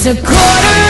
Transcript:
It's a quarter